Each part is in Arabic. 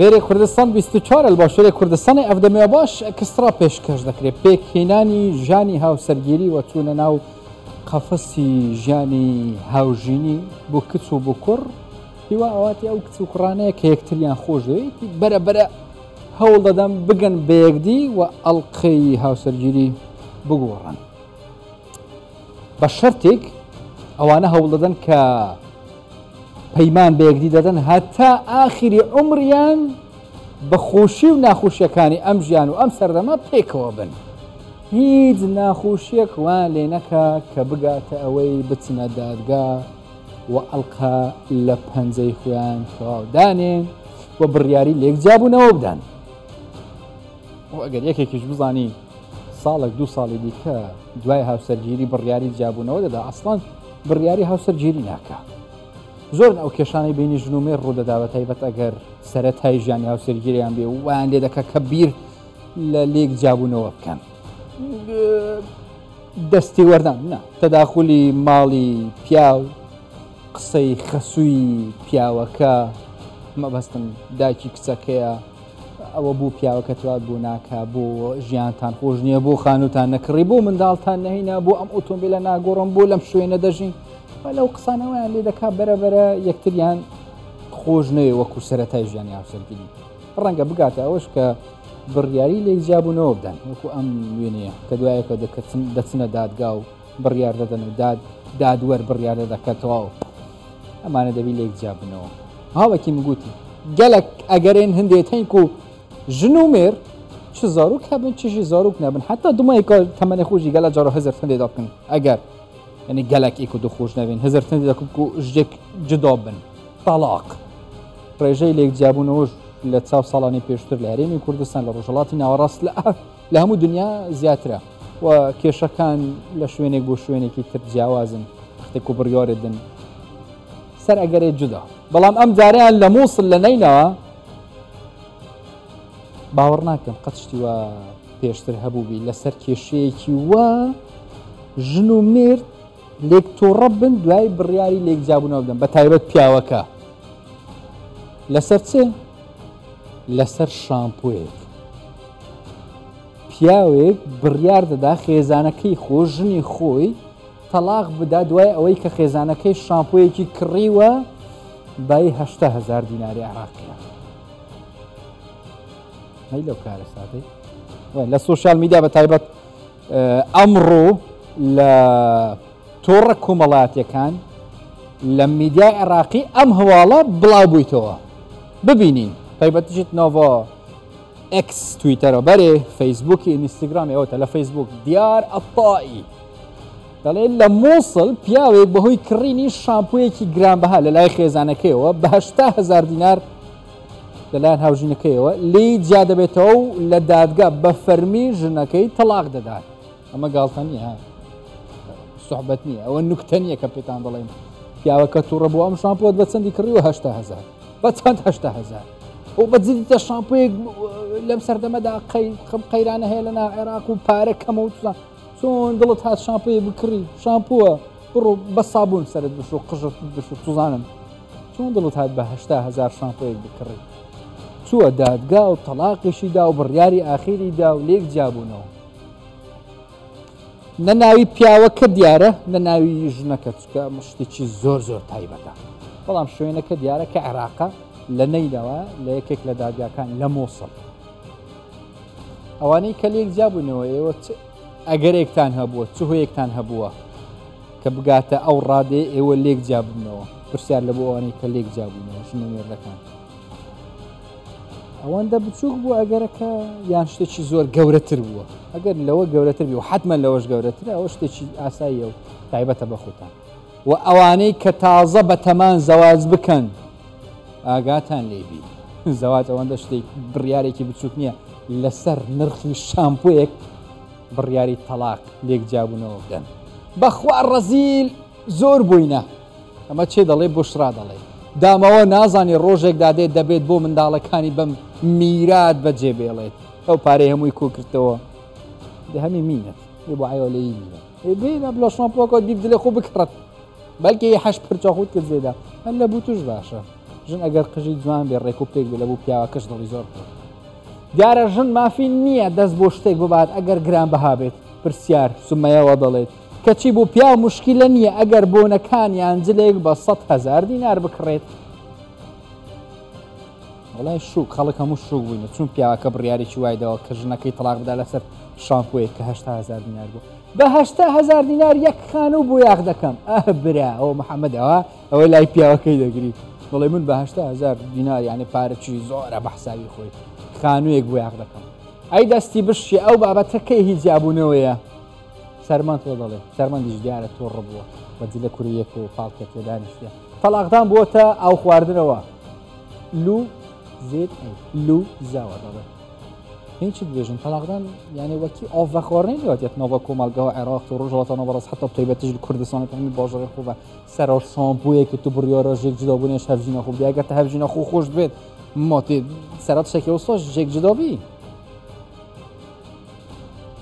بري كردستان بیست و چهار الباشوری کردستان افدمیا باش اکسترا پیشکش دکری پیک هینانی جانی هاو سرگیری و چون ناو قفصی جانی هاو جینی بو کتو بو کر هیوا آواتی او کتو کرانه که یکتریان خوش دوی بره بره هول دادم بگن بیگدی و القی هاو سرگیری بگورن بشرتک اوانه هول دادن که پیمان بیگدی دادن حتی آخری عمریان بخوشی و ناخوشی کانی ام جیان و ام سردما پیکوا بن هیچ ناخوشیک وان لینکا که بگات اوی بتنا دادگا و القا لپنزی خویان خواو دانین و بریاری لیک جابو نواب دان و اگر یکی کش بزانی سالک دو سالی دیکه دوای هاوسرگیری بریاری جابو نواب دادا اصلا بریاری هاوسرگیری ناکا زۆرن ئەو کێشانەی بینی ژنومێ ڕوودەداوە تایبەت ئەگەر سەرەتای ژیانی هاوسەرگیریان بێ ویان لێ دەکا کە بیر لە لێک جابوونەوە بکەن دەستی وەردان نا تەداخولی ماڵی پیاو قسەی خەسووی پیاوەکە مەبەستن داکی کچەکەیە ئەوە بوو پیاوەکە توات بوو ناکا بۆ ژیانتان خۆش نییە بۆ خانووتان نەکڕی بۆ منداڵتان نەهینا بۆ ئەم ئۆتۆمبیلە ناگۆڕم بۆ لەم شوێنە دەژین ولو قسانوان لي دكا برا يكتريان خوجني وكو سرتاي جاني عسركلي رانغا بقاتا واش ك برياري لي جابو نوبدان وكو ام وينيا كدوايا كدك دتسنا دادغاو بريار ددن داد ور بريار دكتاو امانه دبي لي جابو نو هاو كي مغوتي جالك اجرين هنديتينكو جنومير تشزاروك هبن تشي زاروك نبن حتى دمايك تمن خوجي جالا جارو هزر فندي داكن اجر يعني قالك إيكو دخوش نبين هزر تندكو جدك جدابن طلاق رجاي ليك جابونوش لتساو صالاني بيشتر لهريمي كردستان لرجالاتي ناوراس لهمو دنيا زياترة وكيشا كان لشوينك بو شوينكي ترجاوازن اختيكو برياردن سر اقريت جدا بلام ام داريان لموصل لنينا باورناكم قدشتي و بيشتر هبوبي لسر كيشيكي و جنو ميرت لێک تۆڕەبن دوای بڕیاری لێک جابوونەوە بدەن بە تایبەت پیاوەکە لەسەر چێ لەسەر شامپۆیەک پیاوێک بڕیار دەدا خێزانەکەی خۆژنی خۆی تەلاق بدا دوای ئەوەی کە خێزانەکەی شامپۆیەکی کڕیوە بای 80000 دیناری عراقیە هەی لەو کارە سادەی لە سۆشیال میدیا بە تایبەت ئەمڕۆ لە تۆڕە کۆمەڵاتیەکان لە میدیای عێراقی ئەم هەواڵە بڵاو بوویتەوە ببینین تایبەتیشت نۆڤۆ ئەکس تویتەرە بەرێ فەیسبووکی ئینستاگرامی ئەوتە لە فەیسبووک دیار ئەتائی دەڵێ لە مۆسڵ پیاوێک بەهۆی کڕینی شامپۆیەکی گرانبەها لەلای خێزانەکەیەوە بە 80000 دینار لەلایەن هاوژینەکەیەوە لی جیا دەبێتەوە و لە دادگا بە فەرمی ژنەکەی تەلاق دەدات ئەمە گاڵتە نیە صحبتني او النكتنيه كابيتان ضليم يا وكتور ابو ام شامبو بتسندي كريو 8000 بتسند 8000 وبتزيد تا شامبو لمسر دمدا قي قيرانه هي لنا عراق وبارك موتسون سون ضلت هذا شامبو بكري شامبو برو بالصابون سرد بشو قشط بشو توزانم سون ضلت هذا ب 8000 شامبو بكري سو داد قا وطلاق شي دا وبرياري اخيري دا وليك جابونو نەناوی پیاوەکە دیارە نەناوی ژنەکە چکە مشتێکی زۆر زۆر تایبەتە بەڵام شوێنەکە دیارە کە عێراقە لە نەیدەوە لە یەکێک لە دادگاکان لە مۆسڵ ئەوانەی کە لێک جیابوونەوە ئێوە ئەگەرێکتان هەبووە چهۆیەکتان هەبووە کە بگاتە ئەو ڕادێ ئێوە لێک جیاببوونەوە پرسیار لە بۆ ئەوانەی کە لێک جیاببوونەوە ژنوێردەکان ئەوەندە بچووک بوو ئەگەرەکە یان شتێکی زۆر گەورەتر بووە ئەگەر لەوە گەورەتر بی و حتمما لەوەش گەورەتر ئەوە شتێکی ئاساییە و تایبەتە بەخۆتان و ئەوانەی کە تازە بە تەمان زەواز بکەن ئاگاتان لێبی زەواز ئەوەندە شتێک بڕیارێکی بچووک نییە لەسەر نرخی شامپۆیەک بڕیاری تەلاق لێک جابوونەوە بدەن بەخوا ڕەزیل زۆر بووینە ئەمە چێ دەڵێ بۆشرا دەڵێ دامەوە نازانی ڕۆژێکدا دێت دەبێت بۆ منداڵەکانی بەم میرات بەجێ بێڵێت ئەو پارەی هەمووی کۆکردەوە هەمی مینە بۆ عیۆلەی مینە بلە شۆمپۆکۆ دیب دلێ خۆ بکڕێت بەلکێ هەش پرچە خۆت کردێدا هەر لە بوو توش باشە ژن ئەگەر قژی جوان بێ ڕێکوپێک بێ لەبوو پیاوە کەش دڵی زۆر بکە. دیارە ژن مافی نییە دەست بۆ شتێک ببات ئەگەر گرانبەها بێت پرسیار سمەیەوە دەڵێت کەچی بۆ پیاو مشکیلە نییە ئەگەر بۆنەکانیان جلێک بە ١٠٠ هەزار دینار بکڕێت. وڵای شوک خەڵک هەموو شوک بووینە چون پیاوەکە بڕیارێکی وای دەوە کە ژنەکەی تەلاق بدا لەسەر شامپۆیەک کە ٨٠ هەزار دینار بوو. بە 800 هەزار دینار یەک خانوو بۆ یاغ دەکەم ئەبرا ئەوە محەممەدەوە ئەوەی لای پیاوەکەی دەگریت بڵێ من بە 800 هەزار دینار یانە پارەکی زۆرە بەحساوی خۆی خانوویەک بۆ یاغ دەکەم. ئەی دەستی بشی ئەو بابەتەکەی هیچ جیاببوونەوەیە سەرمان تۆ دەڵێ سەرمەندیش دیارە تۆ ڕبووە بەجلە کوریەک و پاڵکە تێدانیشتە تەلاقدان بۆتە ئەو خواردنەوە لو زێت لو زاوە دەڵێت. هیچی بێژن تەلاقدان یعنی وەکی ئاڤە خواردنی دەوێت نەوە کۆمەلگاوە عێراق و ڕۆژهڵاتە نەوەڕاست حەتە تایبەتیش کوردستان هەمی باژەڕی خۆوە سەرۆژ سامپوویەکی تو بڕیارە ژێک جدا بوونێش هەڤژینە خۆ بیاگە تە هەڤژینە خۆ خۆش بێت ماتێ سەرەت شەکێ وسۆش ژێک جدا بی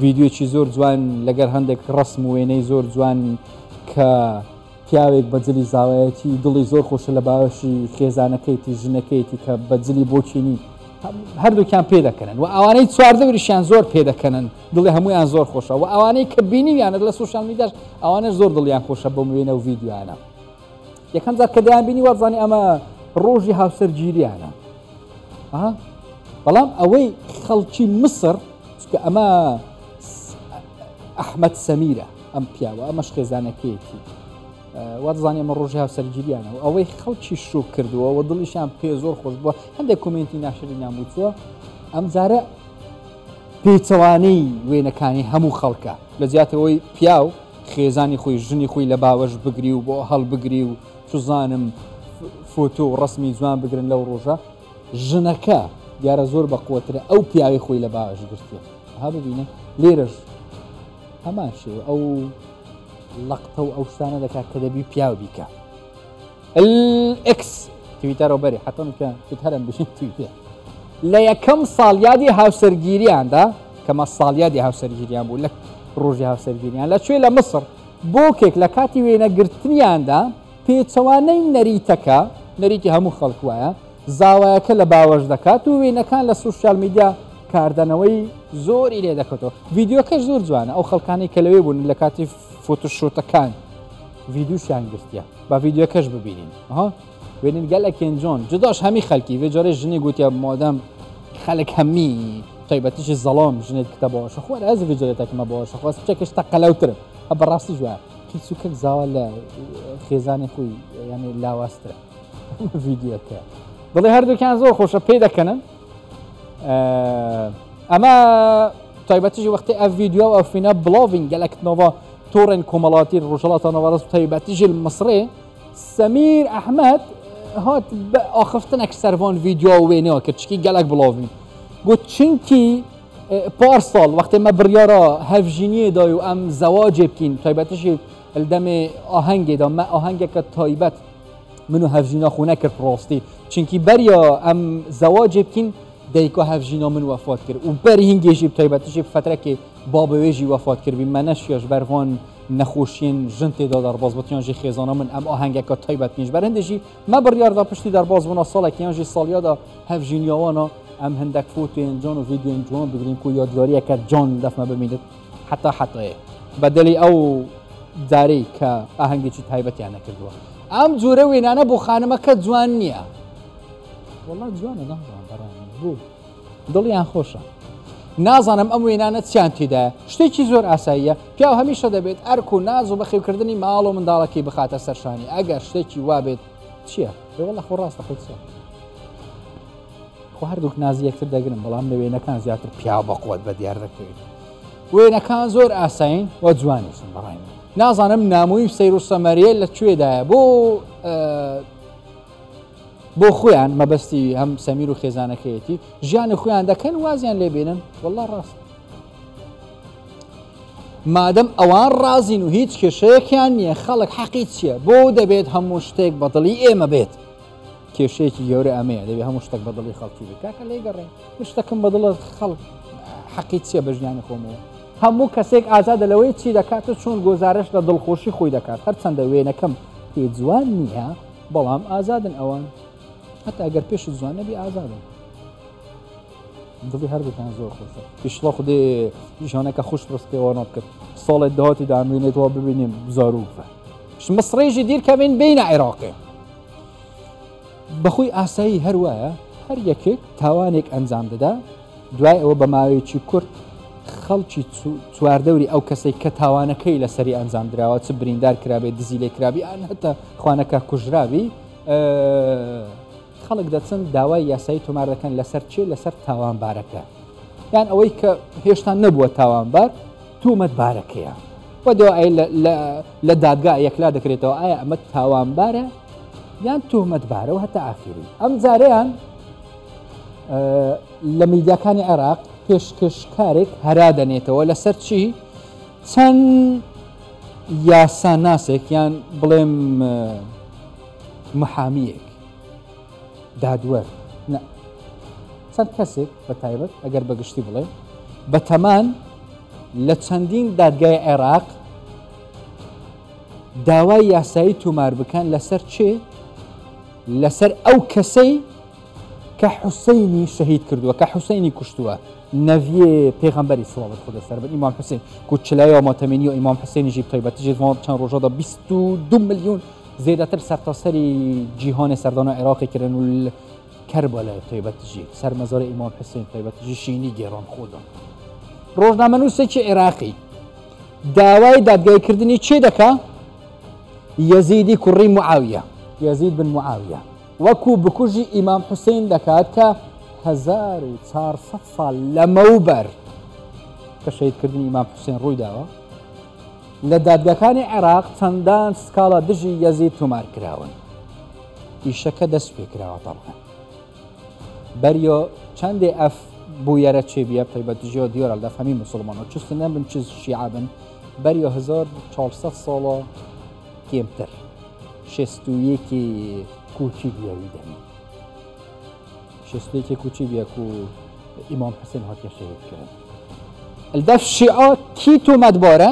ڤیددیوێکی زۆر جوان لەگەر هەندێک ڕسم و وێنەی زۆر جوان کە پیاوێک بەجلی زاوایەتی دڵی زۆر خۆشە لە باوەشی خێزانەکەیتی ژنەکەیتی کە بەجلی بۆچینی هەردووکیان پێ دەکەن و ئەوانەی چواردەوریشیان زۆر پێ دەکەن دڵێ هەمویان زۆر خۆشە و ئەوانەی کە بینیانە لە سوشال میدیاش ئەوانە زۆر دڵیان خۆشە بۆ موێنە و ڤیددیوانە. یەکەم جار کە دەیان بینی وەزانانی ئەمە ڕۆژی هاوسەرگیریانە. بەڵام ئەوەی خەڵکی مسر چکە ئەمە ئەحمەد سەمیرە ئەم پیاوە ئەمەش خێزانەکەیەتی وەزانانی ئەمە ڕۆژی هاوسەرگیریانە و ئەوەی خەڵکی شوک کردووە و دڵیشیان پێ زۆر خۆش بووە هەندێک کمنتی ناشرینیان بووچوە ئەمجارە پێچەوانەی وێنەکانی هەموو خەڵکە لە زیاتەوەی پیاو خێزانی خۆی ژنی خۆی لە باوەش بگری و بۆ هەڵبگری و توزانم فۆتۆ و ڕسمی جوان بگرن لەو ڕۆژە ژنەکە دیارە زۆر بە قوترە ئەو پیاوی خۆی لە باوەش گرتووە ها ببینە لێرەش هەمان شێوە ئەو لقطه و اوشتانه دكا كدبي بياو بيكا الاكس تويتر وبري حتى كان تتهرم بشي تويتر لا يكم صال يادي هاوسرجيري عندها كما صال يادي هاوسرجيري بقول لك روجي هاوسرجيري لا شوي لمصر بوكيك لكاتي وين قرتني عندها بيتواني نريتكا نريتي همو خلق ويا زاواك لباوج دكات وين كان للسوشيال ميديا کاردانەوەی زۆری لێ دەکەوتەوە ڤیددیوەکەش زۆر جوانە ئەو خەڵکانی کە لەوێ بوون لە کاتی فۆتۆشۆتەکان ڤیددیوشیان گرتیە با ڤیددیوەکەش ببینین وێنین گەلەکێن جۆن جداش هەمی خەلکی وێجارێ ژنی گوتیە مادام خەلک هەمی تایبەتیشی زەڵام ژنێت کتە باوەشە خۆر ئەز ڤیجارێتەکەمە باوەشە خواست بچێکش تەقەلەوترم ئە بەڕاستی جوایە کیچووکەک زاوا لە خێزانی خۆی یانێ لاواسترە ڤیددیوەکە بڵێ هەردووکیان زۆر خۆشە پێی دەکەنن ئەمە تایبەتیشی وەختی ئەف ڤیددیو و ئەفینە بڵاڤین گەلەکتنەوە تۆڕێن کۆمەڵاتی ڕۆژهڵاتانەوەڕست تایبەتیژی مەسرێ سەمیر ئەحمەد هات بە ئاخفتنەك سەرڤان ڤیددیو و وێنەوە کە چکی گەلەک بڵاڤین گوت چینکی پارساڵ وەختی مە بڕیارە هەڤژینیە دای و ئەم زەواجێ بکین تایبەتیشی دەمێ ئاهەنگێدا مە ئاهەنگێکە تایبەت من و هەڤژینە خۆ نەکرد ڕاستی چینکی بەریا ئەم زەواجێ بکین دایکۆ هەڤژینۆ من وەفات کرد و بەرهینگێژی تایبەتیشی فترەکێ بابەوێژی وەفات کردبی مەنەشیش بەرڤۆن نەخۆشیین ژن تێدا دەرباز بەتیانژی خێزانە من ئەم ئاهەنگەکە تایبەت نیش بەرهندێژی مە بڕیاردا پشتی دەرباز بوونە ساڵێکیانژی ساڵیادا هەڤژینیاوانە ئەم هەندێک فۆتوێن جان و ڤیددیوێن جوان بگرین و یادگاریەکە جان دەفمە ببینێت حتا حەتەیە بەدەلی ئەو جارەی کە ئاهەنگێکی تایبەتیان نەکردووە ئەم جورە وێنانە بۆ خانمەکە جوان نییە وەڵا جوانە نەمجوان بەڕێ دڵیان خۆشە نازانم ئەم وێنانە چیان تیدایە شتێکی زۆر ئاساییە پیاو هەمیشە دەبێت ئەرک و ناز و بەخێوکردنی ماڵ و منداڵەکەی بخاتە سەرشانی ئەگەر شتێکی وابێت چییە؟ بێوەڵە خۆ ڕاستە خۆت چیە؟ خۆ هەردووک نازی یەکتر دەگرن بەڵام لە وێنەکان زیاتر پیاو بە قووەت بە دیار دەکەوێت وێنەکان زۆر ئاسایین وە جوانیشن بەڕای نازانم نامووی سەیر و سەمەریە لەکوێدایە بۆ بۆ خۆیان مەبەستی هەم سەمیر و خێزانەکەیەتی ژیان خۆیان دەکەن وازیان لێبێنن وەڵڵا ڕاست مادەم ئەوان ڕازین و هیچ کێشەیەکیان نییە خەڵک حەقی چییە بۆ دەبێت هەموو شتێک بەدڵی ئێمە بێت کێشەیەکی گەورە ئەمەیە دەبێت هەموو شتێک بەدڵی خەڵکی بێت کاکە لێگەڕێن شتەکەم بەدڵە خەڵک حەقی چییە بە ژیانی خۆمەوە هەموو کەسێک ئازادە لەوەی چی دەکاتە چۆن گۆزارش لە دڵخۆشی خۆی دەکات هەرچەندە وێنەکەم جوان نییە بەڵام ئازادن ئەوان حتى اگر پیش زوانه بی آزاده دبی هر بتن زور خوشه پیشلا خودی جانه که خوش برست که وانات کرد سال دهاتی دامینه تو ببینیم زاروفه ش مصری جدیر که بین عراقی بخوی عصایی هر وای هر یکی توانیک انجام داده دوای او بماوی چی کرد خالچی توردوری او کسی که توانکی لسری انجام داره و تبرین در کرابی دزیل کرابی آن حتی خوانه که کجرابی خلق دەچن داوای یاسایی تۆمار دەکەن لەسەر چێ لەسەر تاوانبارەکە یان ئەوەی کە هێشتا نەبووە تاوانبار تومەتبارەکەیە بۆ دەوای لە دادگا یەکلا دەکرێتەوە ئایا ئەمە تاوانبارە یان تومەتبارە و هەتا ئافری ئەم جاریان لە میدیاکانی عێراق پێشکەشکارێک هەرا دەنێتەوە لەسەر چی چەند یاساناسێک یان بڵێم محامیەک دادوەر نه چەند کەسێک بە تایبەت ئەگەر بەگشتی بڵێ بەتەمان لە چەندین دادگای عێراق داوای یاسایی تومار بکەن لەسەر چێ لەسەر ئەو کەسەی کە حوسینی شەهید کردووە کە حوسینی کوشتووە نەڤیێ پێغەمبەری سڵاوەت خۆ دەسەر بن ئیمام حوسین کوچلایەوە ماتەمێنی و ئیمام حوسینیشی تایبەتیژێت چەند ڕۆژەدا 22 ملیۆن زیاتر سەرتاسەری جیهان سەردان عێراقی کردن و کربەلای تایبەتجی سەر مەزار ئیمام حوسین تایبەتجی شینی گێڕان خۆدان ڕۆژنامەنووسێکی عێراقی داوای دادگایکردنی چێ دەکا یەزیدی کوڕی معاویە یەزید بن معاویە وەکو بکوژی ئیمام حوسین دەکات کە 1400 ساڵ لەمەوبەر کە شەهیدکردنی ئیمام حوسین ڕووی داوە لە دادگەکانی عێراق چەندان سکاڵە دژی یەزید تۆمار کراون ئیشەکە دەست پێکراوە تەڵقە بەریۆ چەندێ ئەف بویەرە چێبیە تایبەتیژیەوە دیۆرە لە فەمی موسڵمانەوە چ سنە بن چ شیعە بن بەریۆ 1400 ساڵە کێمتر شێستویەکی کوچی بیەوی دەنێ شێستویەکی کوچی بیەک و ئیمام حوسین هاتیە شەهیدکردن ئەلدەف شیعە کی تۆمەتبارە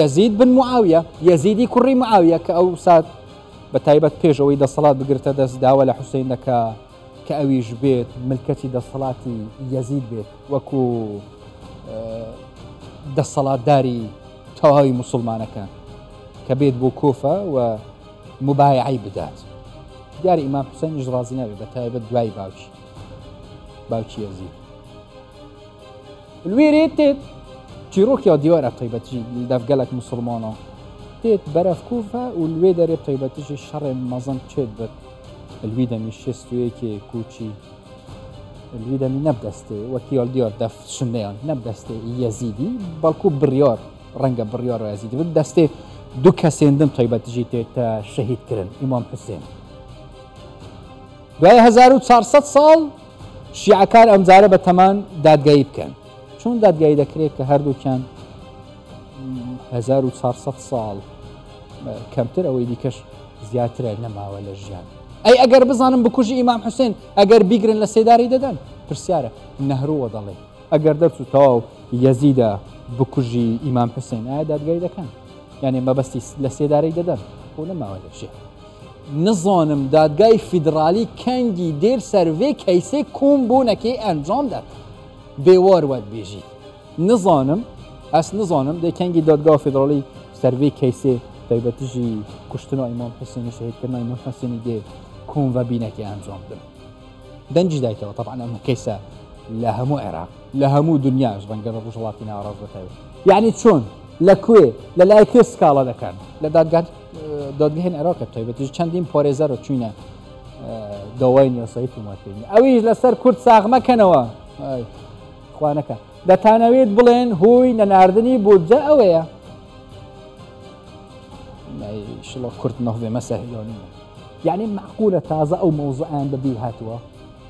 یەزید بن معاویە یەزیدی کوڕی معاویە کە ئەو سات بە تایبەت پێشەوەی دەسەڵات بگرتە دەست داوە لە حوسین دەکا کە ئەویش بێت ملکەتی دەسەڵاتی یەزید بێت وەکو دەسەڵاتداری تەواوی موسڵمانەکان کە بێت بۆ کۆفە و مبایعی بدات دیاری ئیمام حوسینیش ڕازی نەبێت بە تایبەت دوای باوکی یەزید لوێرێ تێت چیرۆکیا دیوارە تایبەتی دەفگەلێک موسڵمانە تێت بەرەف کوفە و لێ دەرێ تایبەتیشی شەڕێ مەزن چێت بێت لوی دەمی شێستویەکی کوچی لوی دەمی نەبدەستێ وەکیال دیار دەف سنەیان نەبدەستێ یەزیدی بەڵکو بڕیار ڕەنگە بڕیار و یەزیدی بێت دەستێ دوو کەسێندم تایبەتیژی تێتە شەهیدکردن ئیمام حوسین دوای 1400 ساڵ شیعەکان ئەمجارە بەتەمان دادگایی بکەن چون دادگایی دەکرێت کە هەردووکیان 1400 ساڵ کەمتر ئەوەی دیکەش زیاترە نەماوە لە ژیان ئەی ئەگەر بزانم بکوژی ئیمام حوسین ئەگەر بیگرن لە سێداری دەدەن پرسیارە نەهرووە دەڵێ ئەگەر دەرچوو تەواو یەزیدە بکوژی ئیمام حوسین ئایا دادگایی دەکەن یعنی مەبەستی لە سێداری دەدەن بۆ نەماوە لە ژیان نزانم دادگای فیدرالی کەنگی دێر سەروێ کەیسێ کۆم بوونەکەی ئەنجام دەدات بێوار وات بێژیت نزانم ئەس نزانم دەکەنگی دادگا فیدرالی سەروێ کەیسێ تایبەتیژی کوشتنا ئیمام حوسین و شەهیدکردنا ئیمام حوسینی دێ کۆم و بینەکەی ئەنجام بدەن دەنجی دایتەوە تەبعەن ئەمە کەیسە لە هەموو عێراق لە هەموو دنیاش بەنگە لە ڕۆژهەڵاتی ناڕاز بەتایبەت یعنی چۆن لەکوێ لەلای کێ سکاڵە دەکەن لە دادگەهێن عێراقە تایبەتیژی چەندین پارێزەرۆ چوینە داوای یاسایی تۆمار کردنی ئەویش لەسەر کورد ساغ مەکەنەوە خوانەکە دەتانەوێت بڵێن هۆی نەناردنی بۆجە ئەوەیە شڵۆ کورد نەخوێ مەسەهیانی يعني معقولة تازة أو موضوعان ببي هاتوا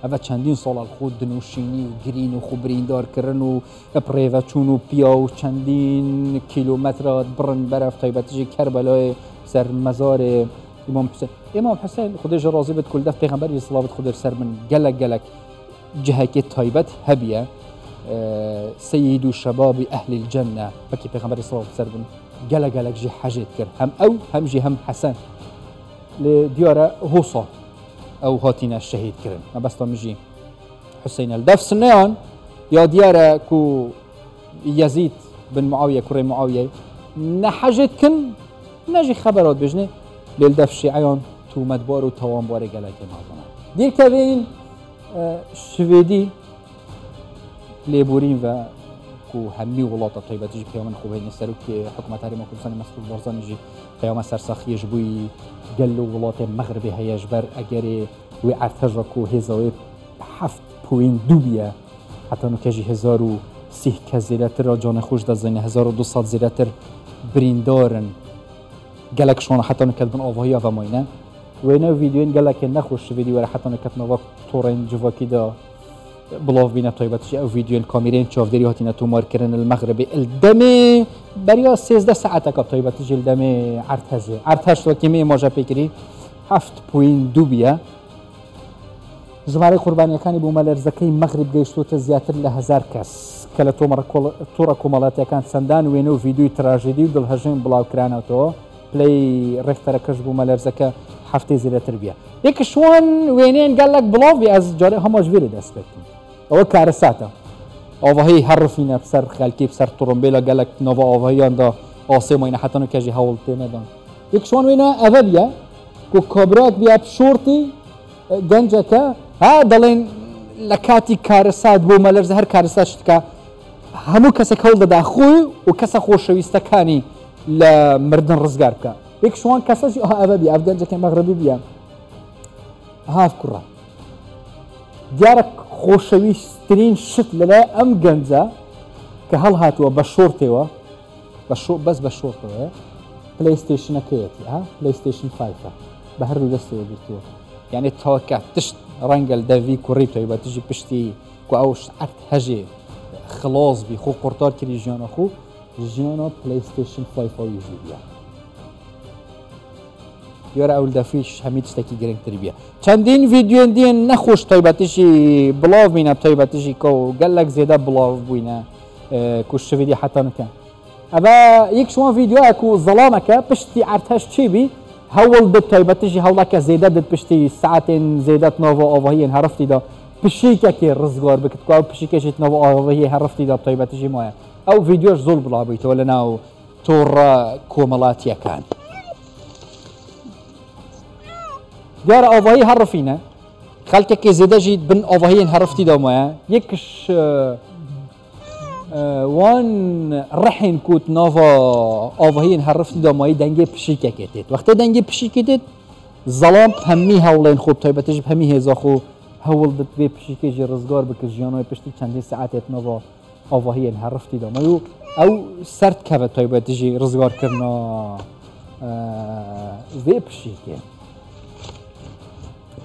أفا چندین سال خود دنوشینی و گرین و خوبرین دار کرن و پریوه چون و پیا و چندین کیلومترات برن برفت تایبتجی کربلای سر مزار امام حسین. امام حسین خودش راضی بد کل دفت پیغمبر صلاة خودش سر من گلک گلک جهک تایبت هبیه سید و شباب اهل الجنه بکی پیغمبر صلاة سر من گلک گلک جه حجت کرد هم او هم جه هم حسن لدیاره حسا او هاتینا شهید کرن. ما بس تامجی حسین الدفس نیان یا دیاره کو یزید بن معاویه کره معاویه نحجت کن نجی خبرات بجنه بالدفس شیعان تو مدبار و توان باره گلکه مازانه دیر که بین شویدی لیبورین و کو همی ولاتا طیبتیجی پیامن خوبه نسرو که حکومت هریما کردستان مسئول بارزانی جی پیام سرساخیش بوی گلو ولات مغربی هیچ بر اگر و ارتجا کو هزار 7.2 بیه حتی نکجی 1030 زیرتر را جان خوش دزدن 1200 زیرتر بریندارن گلک شون حتی نکدن آواهی و ماینه و اینا ویدیوین گلک نخوش ویدیو را حتی نکدن وقت تورن جوکی دا بلاف بینه طایبتش او ویدیوین کامیرین چافدری هاتی نتو مار کردن المغربی الدمی بریا 13 ساعت کاب طایبتش الدمی ارتجه ارتجش را کمی ماجه پیکری 7.2 بیه زماره قربانیکانی بومال ارزکی مغرب گیشتو تزیاتر ل1000 کس کل تورا کمالاتیکان سندان و اینو ویدیوی تراژیدی و دلهجین بلاو کرانه تو بلي رختر كشبو مالرزكا حفتي زيرة تربية ديك شوان وينين قال لك بلاف بياز جاري هماج فيلي دستكم او كارساتا او هي حرفينا بسر خالكي بسر ترومبيلا قال لك نوفا او هي اندا عاصمه حتى نكاجي حول تمدان ديك شوان وينا اغلبيا كو كبرات بياب شورتي جنجكا ها دلين لكاتي كارسات بو مالرز هر كارسات شتكا همو كسك هول دا خوي وكسا خوشويستكاني لا مردن رزقار بك يك شوان كاساج ها ابي افدان جك مغربي بيا هاف كره ديارك خوشوي سترين شت لا ام جنزا كهل هاتوا بشورتوا بشو بس بشورتوا بلاي ستيشن كيتي ها بلاي ستيشن 5 بهرو دستو بيتو يعني توكا تشت رانجل دافي كوريتو يبقى تجي بشتي كو اوش عت هجي خلاص بخو قرطار كريجيون اخو جيانا بلاي ستيشن 5 او يوجد يارا اول دفيش همي تشتكي گرنگ تربية چندين ویدیوین دین نخوش طيبتشي بلاو بينا طيبتشي كو گلك زيدا بلاو بينا كوش ویدی حتى نكن اما یک شوان ویدیو اكو ظلامك پشتی ارتش چی بي هول دب طيبتشي هولاك زيدا دب پشتی ساعتين زيدات نوو آواهين هرفتی دا پشیکه که رزگار بکت که او پشیکه شید نوو آواهی هرفتی دا طيبتشي مايا او فيديوش زول بلابيته ولا ناو تورا كومالاتيا كان ديار اوفاهي هرفينا خالتك زيدا جيت بن اوفاهين هرفتي دوما يكش وان رحين كوت نوفا اوفاهين هرفتي دوما دنجي بشيكا كيتت وقت دنجي بشيكيتت ظلام همي هولين خوب طيبه تجيب همي هيزا خو هول بتبي بشيكي جي رزقار بك جيانو بشتي چندين ساعتت نوفا آواهی هرفتی دامایو او سرد که طایبه دیجی رزگار کرنا وی پشی که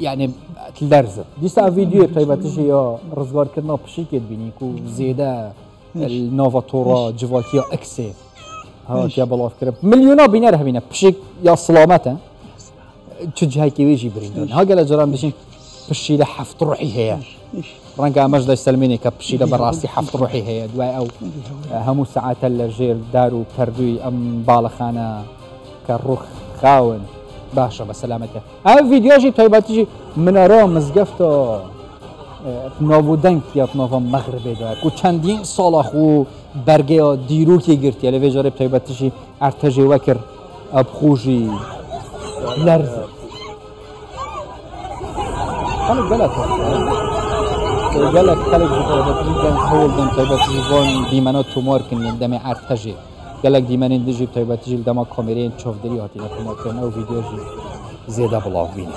یعنی تلرزه دیسا ویدیو طیبتیجی یا رزگار کردن پشی کد بینی که زیده نوو تورا جواکی یا اکسی هاتی بلاف کرد ملیون ها بینه ره بینه پشی یا سلامته چه جهه که ویجی بریندن ها گل جرام بشین پشی ده هفت روحی هیا رنگا مجد سلمینی که پشی ده براستی هفت روحی هیا دوای او همو ساعت لجیر دارو پردوی ام بالخانه که روخ خاون باشه بسلامته او ویدیو جی طیباتی جی منارا مزگفت ناودنگ یا ناو مغربی دوای که چندین سال خو برگه دیرو که گرتی الوی جارب طیباتی جی ارتجی وکر ابخوجی لرزه. جالك خلق جدا حول دم طيبات جوان ديمانات تومار كن دم عرفجه جالك ديمان دجيب طيبات جيل دم كاميرين تشوف دري هاتي لكم كان او فيديو جي زياده بلاغين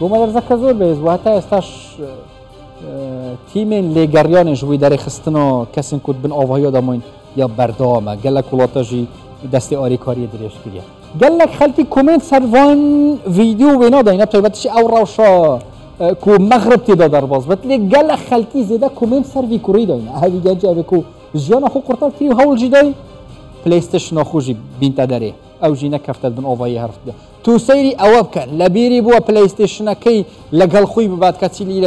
وما درزك زور بيز وحتى استاش تيمين لجريان جوي داري خستنا كسن كود بن اوهايو دمون يا بردامه جالك ولاطاجي دسته آری کاری دریش کردی. گلک خالتی کامنت سروان ویدیو و نادای نبته باتشی آور روشا کو مغرب تی دادار باز باتلی گلک خالتی زیاد کامنت سروی کری داین. هایی گنجه بکو جیان خو قرطال کیو هول جدای پلیستشن آخوجی بین تدری. آوجی نکفته دن آوایی حرف ده. تو سری آواب کن لبیری بوا پلیستشن کی لگال خویب بعد کتیلی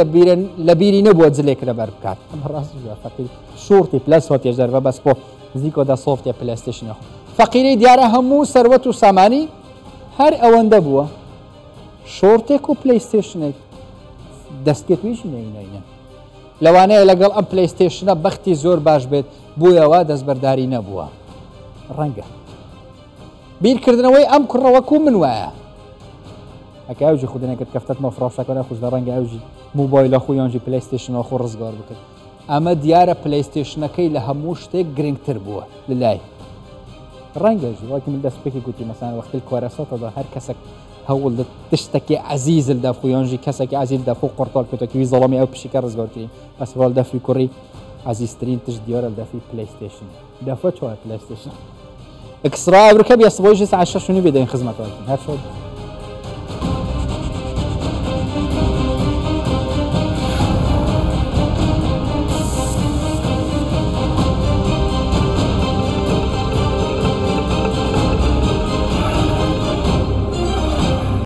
لبیری نبود زلک ربر بکات. راست جا فتی شورتی پلاس هاتی جر و بس با زیکا دسافت یا پلیستشن آخو. فقیری دیاره همو ثروت و سامانی هر آونده بوا شورته کو پلیستیشنه دستگیریش نه لوانه لگل ام پلیستیشنه بختی زور باش بید بویا و دست برداری نبوا رنگه بیر کردنوی ام کرا و کو من وای اگه اوجی خود نکرد کفتت مفراش کنه خوش در رنگ اوجی موبایل خو یانجی پلیستیشن اخو رزگار بکرد اما دیاره پلیستیشنه کی له هموشته گرینگتر بوا للای رنجه ولكن من دست بكي قلت مثلا وقت الكوارثات هذا هر كسك هول تشتكي عزيز لدافو ينجي كسك عزيز لدافو قرطال كتكوي ظلامي او بشي كرز قرطي بس والله دافو كوري عزيز ترين تش ديار لدافو بلاي ستيشن دافو شو بلاي ستيشن اكسرا بركب يا صبايجس على الشاشه شنو بيدين خدمته هذا شو